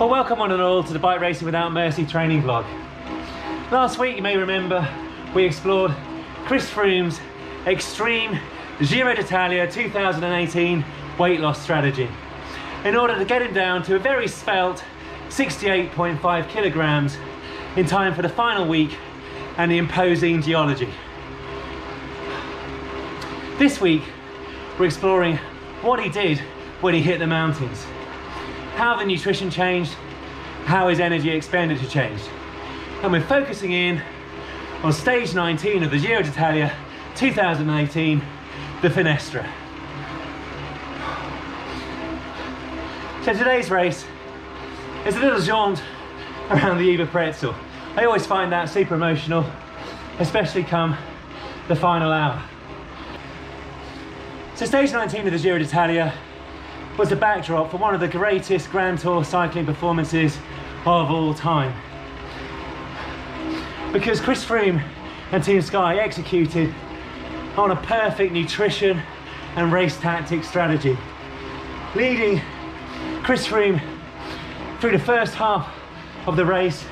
Well, welcome one and all to the Bike Racing Without Mercy training vlog. Last week, you may remember, we explored Chris Froome's extreme Giro d'Italia 2018 weight loss strategy in order to get him down to a very svelte 68.5 kilograms in time for the final week and the imposing geology. This week, we're exploring what he did when he hit the mountains, how the nutrition changed, how his energy expenditure changed. And we're focusing in on stage 19 of the Giro d'Italia 2018, the Finestre. So today's race is a little jaunt around the Eber Pretzel. I always find that super emotional, especially come the final hour. So stage 19 of the Giro d'Italia was the backdrop for one of the greatest Grand Tour cycling performances of all time, because Chris Froome and Team Sky executed on a perfect nutrition and race tactic strategy, leading Chris Froome through the first half of the race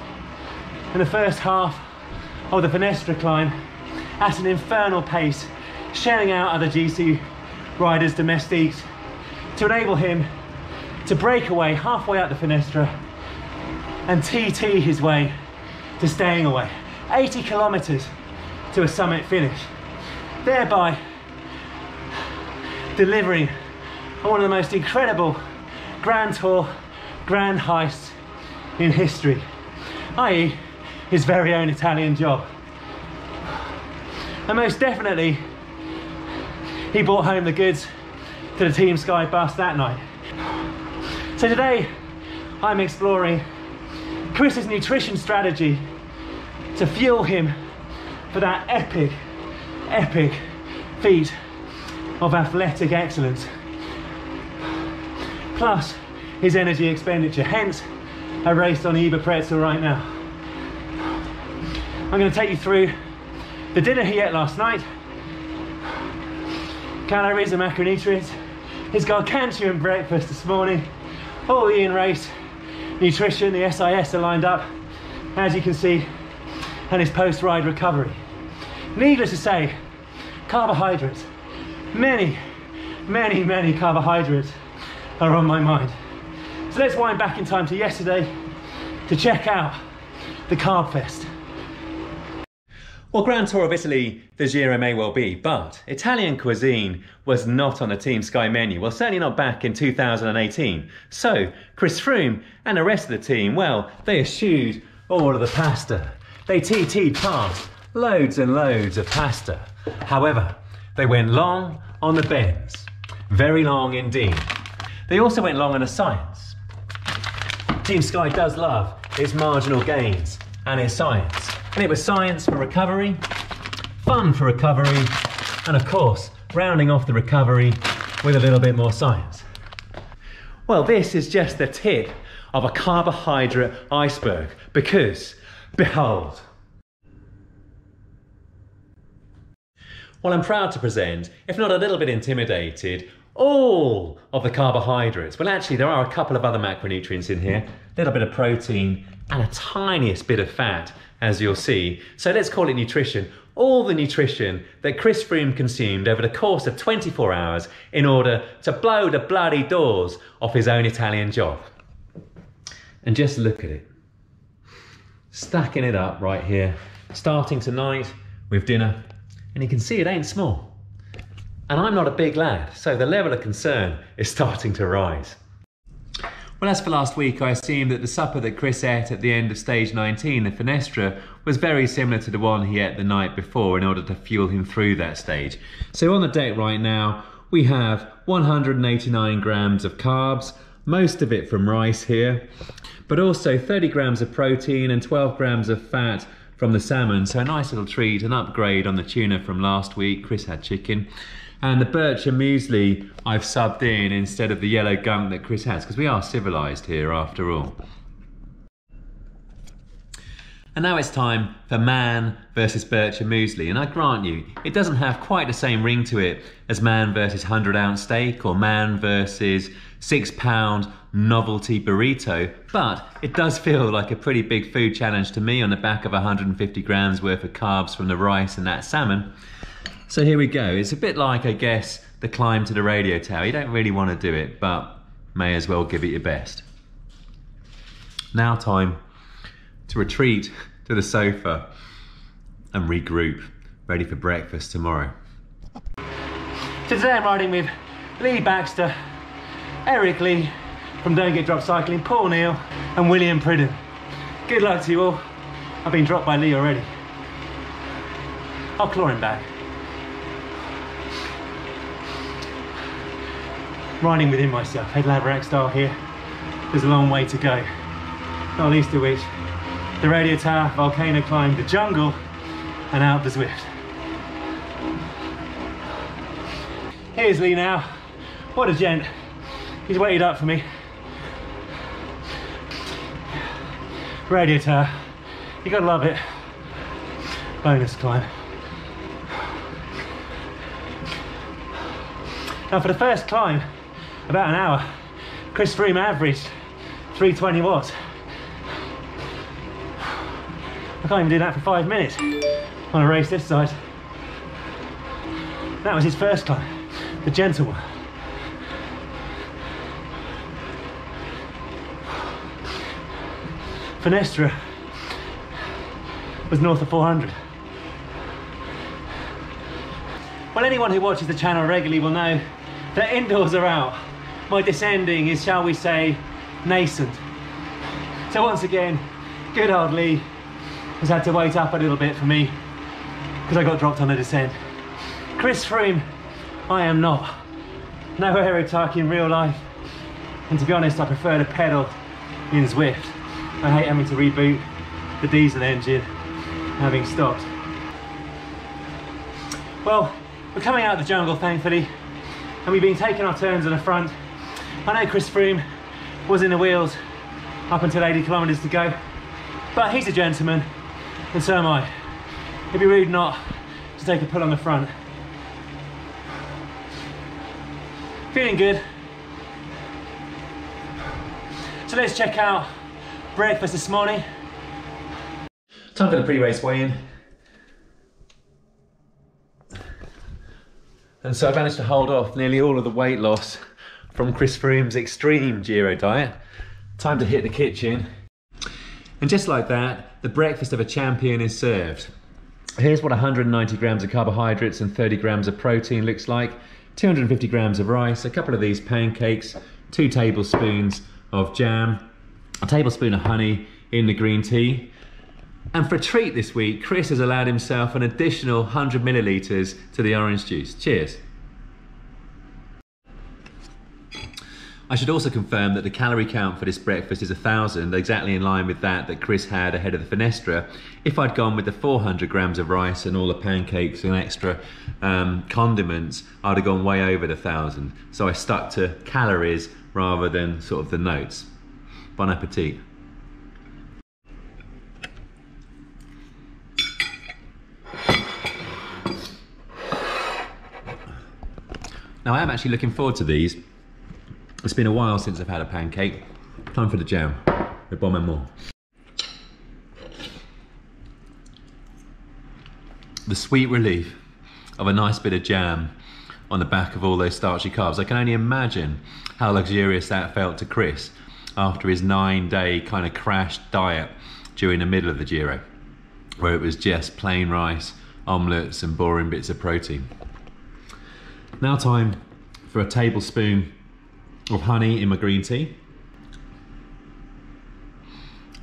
and the first half of the Finestre climb at an infernal pace, shelling out other GC riders, domestiques, to enable him to break away halfway up the Finestre and TT his way to staying away. 80 kilometers to a summit finish, thereby delivering one of the most incredible Grand Tour, Grand Heists in history, i.e. his very own Italian Job. And most definitely, he brought home the goods to the Team Sky bus that night. So today, I'm exploring Chris's nutrition strategy to fuel him for that epic, epic feat of athletic excellence, plus his energy expenditure, hence a race on Eber Pretzel right now. I'm going to take you through the dinner he ate last night, calories and macronutrients, his gargantuan breakfast this morning, all the in-race nutrition, the SIS are lined up, as you can see, and his post-ride recovery. Needless to say, carbohydrates, many carbohydrates are on my mind. So let's wind back in time to yesterday to check out the carb fest. Well, Grand Tour of Italy, the Giro may well be, but Italian cuisine was not on the Team Sky menu. Well, certainly not back in 2018. So Chris Froome and the rest of the team, well, they eschewed all of the pasta. They TT'd past loads and loads of pasta. However, they went long on the bends. Very long indeed. They also went long on the science. Team Sky does love its marginal gains and its science. And it was science for recovery, fun for recovery, and of course, rounding off the recovery with a little bit more science. Well, this is just the tip of a carbohydrate iceberg, because behold. Well, I'm proud to present, if not a little bit intimidated, all of the carbohydrates. Well, actually, there are a couple of other macronutrients in here, a little bit of protein and a tiniest bit of fat, as you'll see. So let's call it nutrition. All the nutrition that Chris Froome consumed over the course of 24 hours in order to blow the bloody doors off his own Italian Job. And just look at it. Stacking it up right here. Starting tonight with dinner. And you can see it ain't small. And I'm not a big lad, so the level of concern is starting to rise. Well, as for last week, I assume that the supper that Chris ate at the end of stage 19, the Finestre, was very similar to the one he ate the night before in order to fuel him through that stage. So on the deck right now, we have 189 grams of carbs, most of it from rice here, but also 30 grams of protein and 12 grams of fat from the salmon. So a nice little treat, an upgrade on the tuna from last week. Chris had chicken. And the birch and muesli I've subbed in instead of the yellow gunk that Chris has, because we are civilised here after all. And now it's time for Man versus Bircher Muesli. And I grant you, it doesn't have quite the same ring to it as Man versus 100-ounce steak or Man versus 6-pound novelty burrito, but it does feel like a pretty big food challenge to me on the back of 150 grams worth of carbs from the rice and that salmon. So here we go. It's a bit like, I guess, the climb to the radio tower. You don't really want to do it, but may as well give it your best. Now time to retreat to the sofa and regroup, ready for breakfast tomorrow. So today I'm riding with Lee Baxter, Eric Lee from Don't Get Dropped Cycling, Paul Neal and William Pridham. Good luck to you all. I've been dropped by Lee already. I'll claw him back. Riding within myself, Ed Laverack style here. There's a long way to go, not least of which the radio tower, volcano climb, the jungle, and Alpe de Zwift. Here's Lee now. What a gent. He's waited up for me. Radio tower. You gotta love it. Bonus climb. Now for the first climb, about an hour, Chris Froome averaged 320 watts. I can't even do that for 5 minutes on a race this size. That was his first climb, the gentle one. Finestre was north of 400. Well, anyone who watches the channel regularly will know that indoors are out. My descending is, shall we say, nascent. So once again, good old Lee has had to wait up a little bit for me because I got dropped on a descent. Chris Froome, I am not. No aerotarchy in real life. And to be honest, I prefer to pedal in Zwift. I hate having to reboot the diesel engine, having stopped. Well, we're coming out of the jungle, thankfully, and we've been taking our turns on the front. I know Chris Froome was in the wheels up until 80 kilometers to go, but he's a gentleman. And so am I. It'd be rude not to take a pull on the front. Feeling good. So let's check out breakfast this morning. Time for the pre-race weigh-in. And so I managed to hold off nearly all of the weight loss from Chris Froome's extreme Giro diet. Time to hit the kitchen. And just like that, the breakfast of a champion is served. Here's what 190 grams of carbohydrates and 30 grams of protein looks like. 250 grams of rice, a couple of these pancakes, 2 tablespoons of jam, a tablespoon of honey in the green tea. And for a treat this week, Chris has allowed himself an additional 100 milliliters to the orange juice. Cheers. I should also confirm that the calorie count for this breakfast is 1,000, exactly in line with that Chris had ahead of the Finestre. If I'd gone with the 400 grams of rice and all the pancakes and extra condiments, I'd have gone way over the 1,000. So I stuck to calories rather than sort of the notes. Bon appetit. Now I am actually looking forward to these. It's been a while since I've had a pancake. Time for the jam, the bomb and more. The sweet relief of a nice bit of jam on the back of all those starchy carbs. I can only imagine how luxurious that felt to Chris after his 9-day kind of crash diet during the middle of the Giro, where it was just plain rice, omelettes and boring bits of protein. Now time for a tablespoon of honey in my green tea.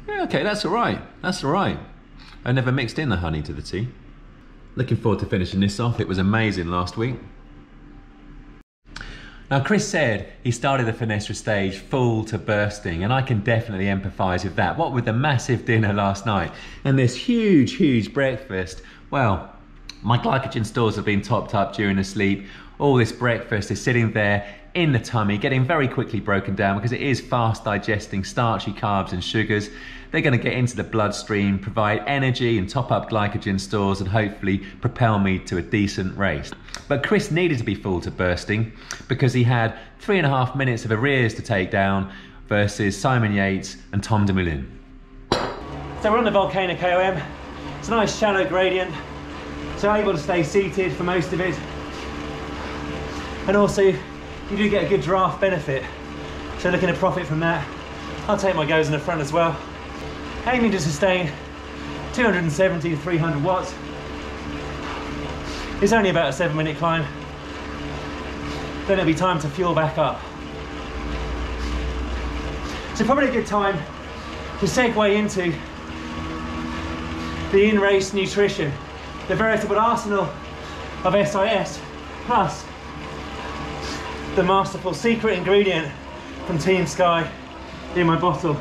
Yeah, okay, that's all right, that's all right. I never mixed in the honey to the tea. Looking forward to finishing this off. It was amazing last week. Now Chris said he started the Finestre stage full to bursting, and I can definitely empathise with that. What with the massive dinner last night and this huge breakfast, well, my glycogen stores have been topped up during the sleep. All this breakfast is sitting there in the tummy, getting very quickly broken down because it is fast digesting starchy carbs and sugars. They're going to get into the bloodstream, provide energy and top up glycogen stores, and hopefully propel me to a decent race. But Chris needed to be full to bursting because he had 3.5 minutes of arrears to take down versus Simon Yates and Tom Dumoulin. So we're on the Volcano KOM. It's a nice shallow gradient, so able to stay seated for most of it. And also, you do get a good draft benefit, so looking to profit from that. I'll take my goes in the front as well. Aiming to sustain 270 to 300 watts. It's only about a 7-minute climb. Then it'll be time to fuel back up. So probably a good time to segue into the in-race nutrition, the veritable arsenal of SIS, plus the masterful secret ingredient from Team Sky in my bottle.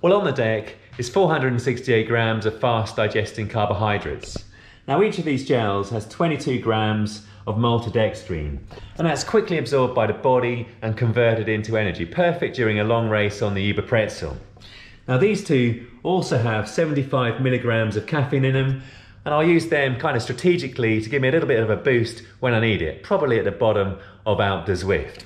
Well, on the deck is 468 grams of fast digesting carbohydrates. Now each of these gels has 22 grams of maltodextrin, and that's quickly absorbed by the body and converted into energy, perfect during a long race on the Eber pretzel. Now these two also have 75 milligrams of caffeine in them, and I'll use them kind of strategically to give me a little bit of a boost when I need it, probably at the bottom of Alpe de Zwift.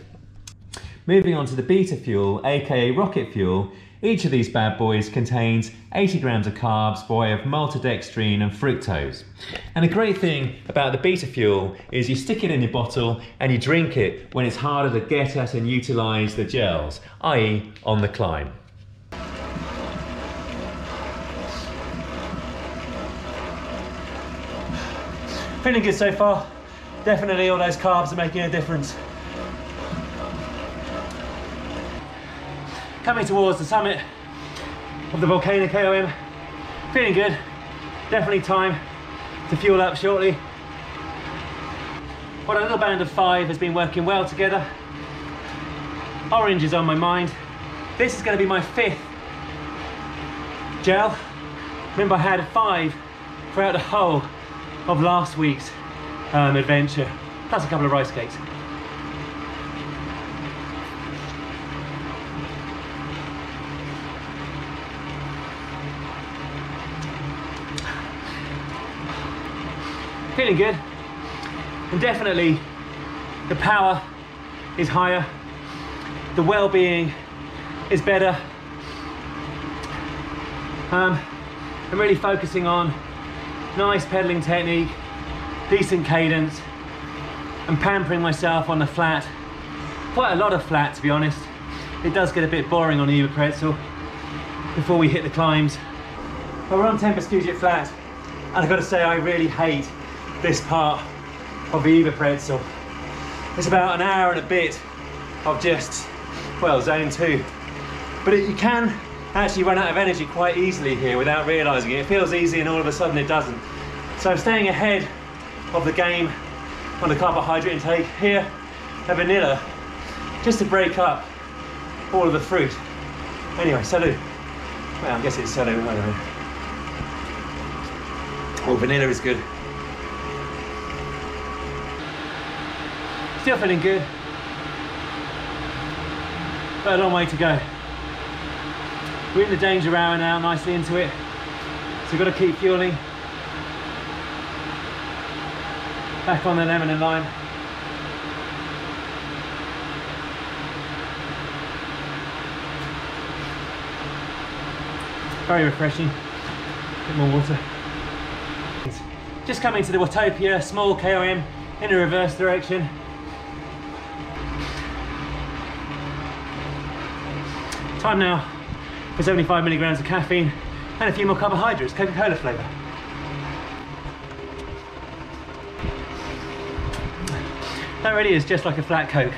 Moving on to the beta fuel, aka rocket fuel, each of these bad boys contains 80 grams of carbs by way of maltodextrin and fructose. And the great thing about the beta fuel is you stick it in your bottle and you drink it when it's harder to get at and utilize the gels, i.e. on the climb. Feeling good so far. Definitely all those carbs are making a difference. Coming towards the summit of the Volcano KOM. Feeling good. Definitely time to fuel up shortly. Well, a little band of five has been working well together. Orange is on my mind. This is going to be my 5th gel. Remember, I had 5 throughout the whole of last week's adventure, plus a couple of rice cakes. Feeling good, and definitely the power is higher, the well-being is better. I'm really focusing on nice pedaling technique, decent cadence, and pampering myself on the flat. Quite a lot of flat, to be honest. It does get a bit boring on the Uber pretzel before we hit the climbs. But we're on Tempus Fugit flat, and I've got to say I really hate this part of the Eber pretzel. It's about an hour and a bit of just, well, zone 2. But you can actually run out of energy quite easily here without realising it. It feels easy and all of a sudden it doesn't. So I'm staying ahead of the game on the carbohydrate intake here at vanilla, just to break up all of the fruit. Anyway, salut. Well, I guess it's salut, I don't know. Oh, vanilla is good. Still feeling good, but a long way to go. We're in the danger hour now, nicely into it, so we've got to keep fueling. Back on the lemon and lime. Very refreshing. A bit more water. Just coming to the Watopia, small KOM in a reverse direction. Time now for 75 milligrams of caffeine and a few more carbohydrates, Coca-Cola flavour. That really is just like a flat Coke.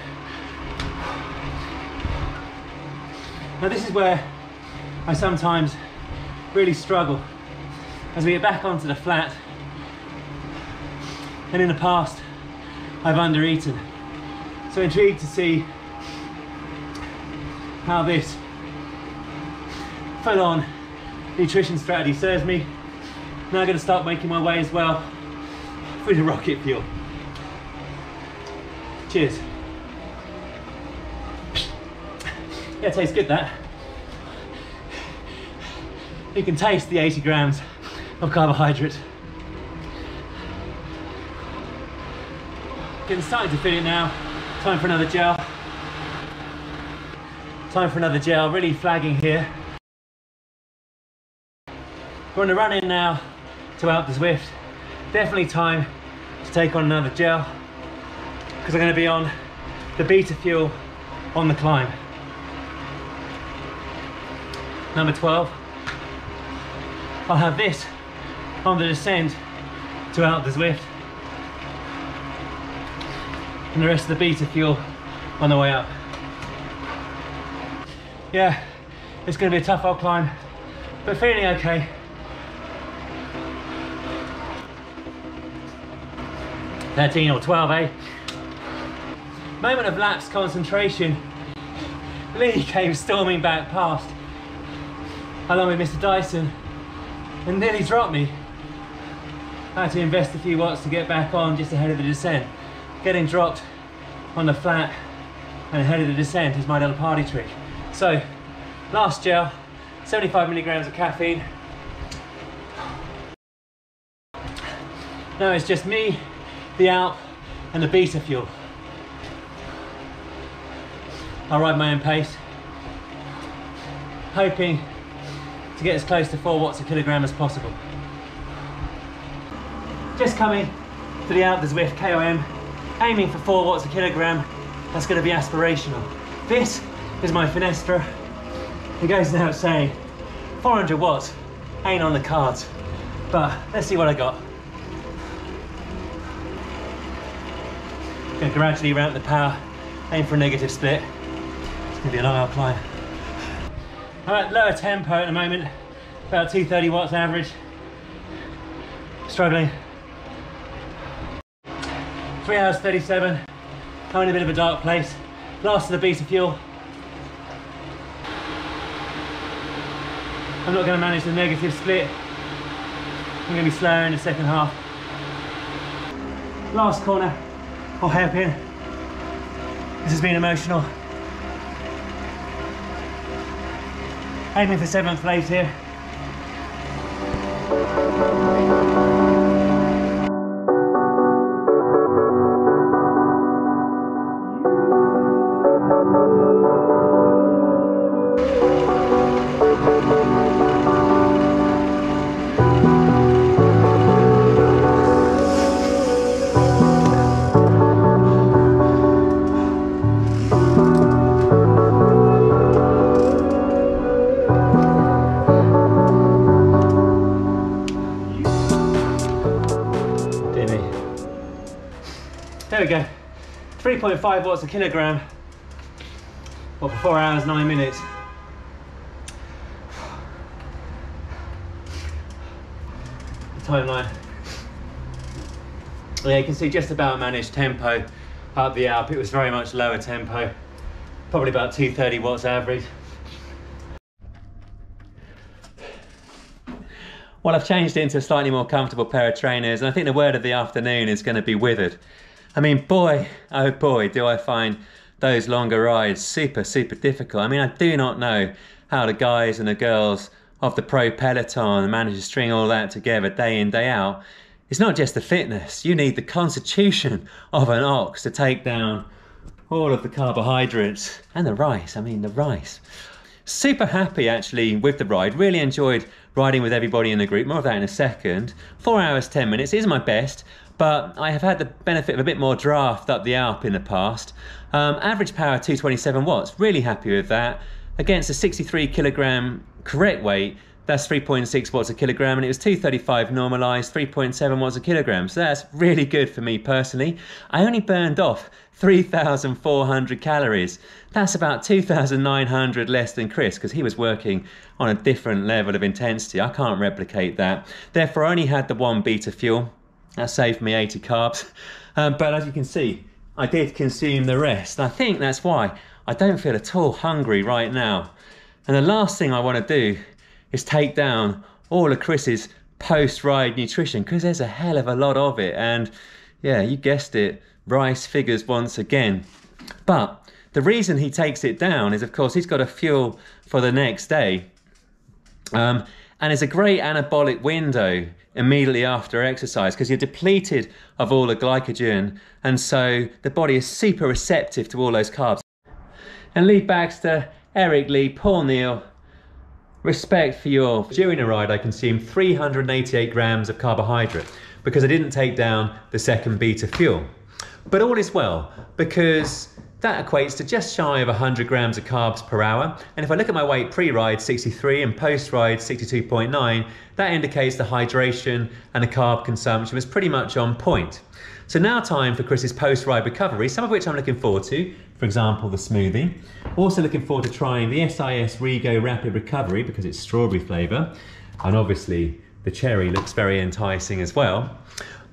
Now this is where I sometimes really struggle as we get back onto the flat, and in the past I've undereaten. So intrigued to see how this full-on nutrition strategy serves me. Now I'm going to start making my way as well through the rocket fuel. Cheers. Yeah, it tastes good, that. You can taste the 80 grams of carbohydrate. Getting started to fit it now. Time for another gel. Time for another gel, really flagging here. We're on the run in now to Alpe de Zwift. Definitely time to take on another gel because I'm going to be on the beta fuel on the climb. Number 12. I'll have this on the descent to Alpe de Zwift and the rest of the beta fuel on the way up. Yeah, it's going to be a tough old climb, but feeling okay. (13 or 12, eh? Moment of lapse concentration. Lee came storming back past, along with Mr. Dyson, and nearly dropped me. I had to invest a few watts to get back on just ahead of the descent. Getting dropped on the flat and ahead of the descent is my little party trick. So, last gel, 75 milligrams of caffeine. Now it's just me, the Alp and the beta fuel. I'll ride my own pace, hoping to get as close to 4 watts a kilogram as possible. Just coming to the Alpe de Zwift KOM, aiming for 4 watts a kilogram. That's going to be aspirational. This is my Finestra. It goes without saying, 400 watts ain't on the cards, but let's see what I got. Going to gradually ramp the power, aim for a negative split. It's going to be a long old climb. I'm at lower tempo at the moment, about 230 watts average. Struggling. 3 hours 37. I'm in a bit of a dark place. Last of the beta fuel. I'm not going to manage the negative split. I'm going to be slower in the second half. Last corner. Or hairpin. This has been emotional. Aiming for 7th place here. There we go, 3.5 watts a kilogram, well, for 4 hours 9 minutes. The timeline. Yeah, you can see just about managed tempo up the Alp. It was very much lower tempo, probably about 230 watts average. Well, I've changed into a slightly more comfortable pair of trainers, and I think the word of the afternoon is going to be withered. I mean, boy, oh boy, do I find those longer rides super, super difficult. I mean, I do not know how the guys and the girls of the pro peloton manage to string all that together day in, day out. It's not just the fitness. You need the constitution of an ox to take down all of the carbohydrates and the rice. I mean, the rice. Super happy, actually, with the ride. Really enjoyed riding with everybody in the group. More of that in a second. 4 hours 10 minutes is my best. But I have had the benefit of a bit more draft up the Alp in the past. Average power 227 watts, really happy with that. Against a 63 kilogram correct weight, that's 3.6 watts a kilogram, and it was 235 normalized, 3.7 watts a kilogram. So that's really good for me personally. I only burned off 3,400 calories. That's about 2,900 less than Chris, because he was working on a different level of intensity. I can't replicate that. Therefore, I only had the one beta fuel. That saved me 80 carbs, but as you can see, I did consume the rest. I think that's why I don't feel at all hungry right now. And the last thing I want to do is take down all of Chris's post-ride nutrition, because there's a hell of a lot of it. And yeah, you guessed it, Rice figures once again. But the reason he takes it down is, of course, he's got to fuel for the next day. And it's a great anabolic window immediately after exercise, because you're depleted of all the glycogen, and so the body is super receptive to all those carbs. And Lee Baxter, Eric Lee, Paul Neal, respect for your... During a ride, I consumed 388 grams of carbohydrate because I didn't take down the second beta fuel. But all is well, because that equates to just shy of 100 grams of carbs per hour. And if I look at my weight pre-ride, 63, and post-ride, 62.9, that indicates the hydration and the carb consumption was pretty much on point. So now time for Chris's post-ride recovery, some of which I'm looking forward to, for example, the smoothie. Also looking forward to trying the SIS Rego Rapid Recovery because it's strawberry flavor. And obviously the cherry looks very enticing as well.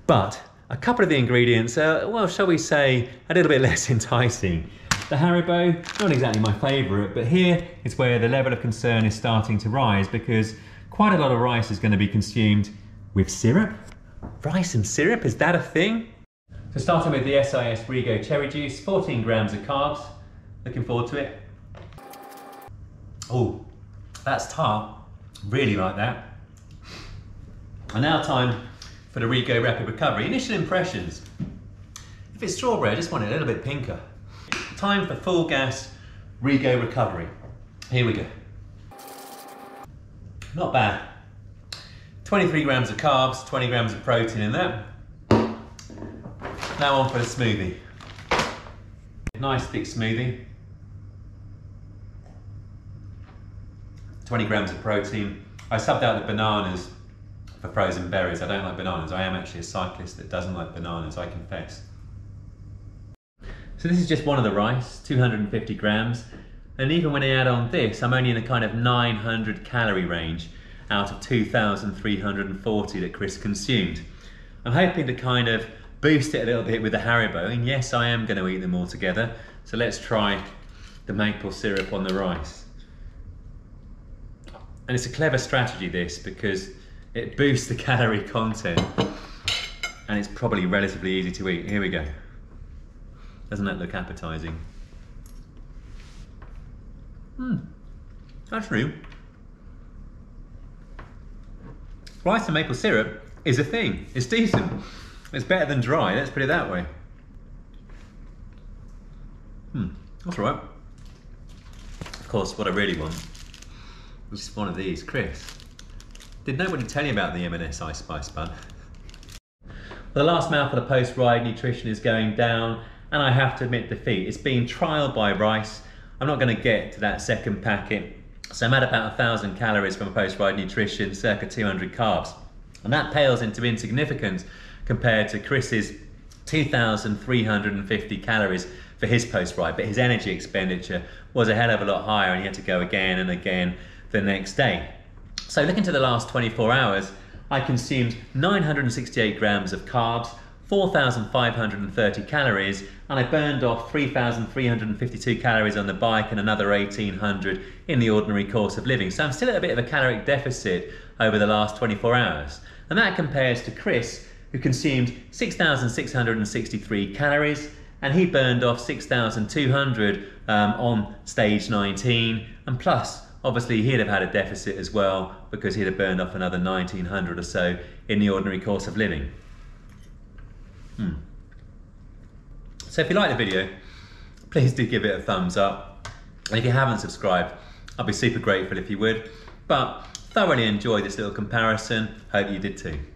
but a couple of the ingredients are, well, shall we say, a little bit less enticing. The Haribo, not exactly my favourite, but here is where the level of concern is starting to rise, because quite a lot of rice is going to be consumed with syrup. Rice and syrup, is that a thing? So starting with the SIS Rego cherry juice, 14 grams of carbs, looking forward to it. Oh, that's tart, really like that. And now time for the Rego Rapid Recovery. Initial impressions. If it's strawberry, I just want it a little bit pinker. Time for full gas Rego Recovery. Here we go. Not bad. 23 grams of carbs, 20 grams of protein in that. Now on for the smoothie. Nice thick smoothie. 20 grams of protein. I subbed out the bananas for frozen berries. I don't like bananas. I am actually a cyclist that doesn't like bananas, I confess. So this is just one of the rice, 250 grams. And even when I add on this, I'm only in a kind of 900 calorie range out of 2,340 that Chris consumed. I'm hoping to kind of boost it a little bit with the Haribo. And yes, I am going to eat them all together. So let's try the maple syrup on the rice. And it's a clever strategy, this, because it boosts the calorie content and it's probably relatively easy to eat. Here we go. Doesn't that look appetizing? That's real. Rice and maple syrup is a thing. It's decent. It's better than dry, let's put it that way. That's all right. Of course, what I really want is one of these, Chris. Did nobody tell you about the M&S ice spice bun? The last mouthful of post-ride nutrition is going down, and I have to admit defeat. It's been trial by rice. I'm not going to get to that second packet. So I'm at about 1,000 calories from post-ride nutrition, circa 200 carbs. And that pales into insignificance compared to Chris's 2,350 calories for his post-ride. But his energy expenditure was a hell of a lot higher, and he had to go again and again the next day. So looking to the last 24 hours, I consumed 968 grams of carbs, 4,530 calories, and I burned off 3,352 calories on the bike and another 1,800 in the ordinary course of living. So I'm still at a bit of a caloric deficit over the last 24 hours. And that compares to Chris, who consumed 6,663 calories, and he burned off 6,200 on stage 19, and plus, obviously, he'd have had a deficit as well because he'd have burned off another 1,900 or so in the ordinary course of living. So if you like the video, please do give it a thumbs up. And if you haven't subscribed, I'd be super grateful if you would. But thoroughly enjoyed this little comparison. Hope you did too.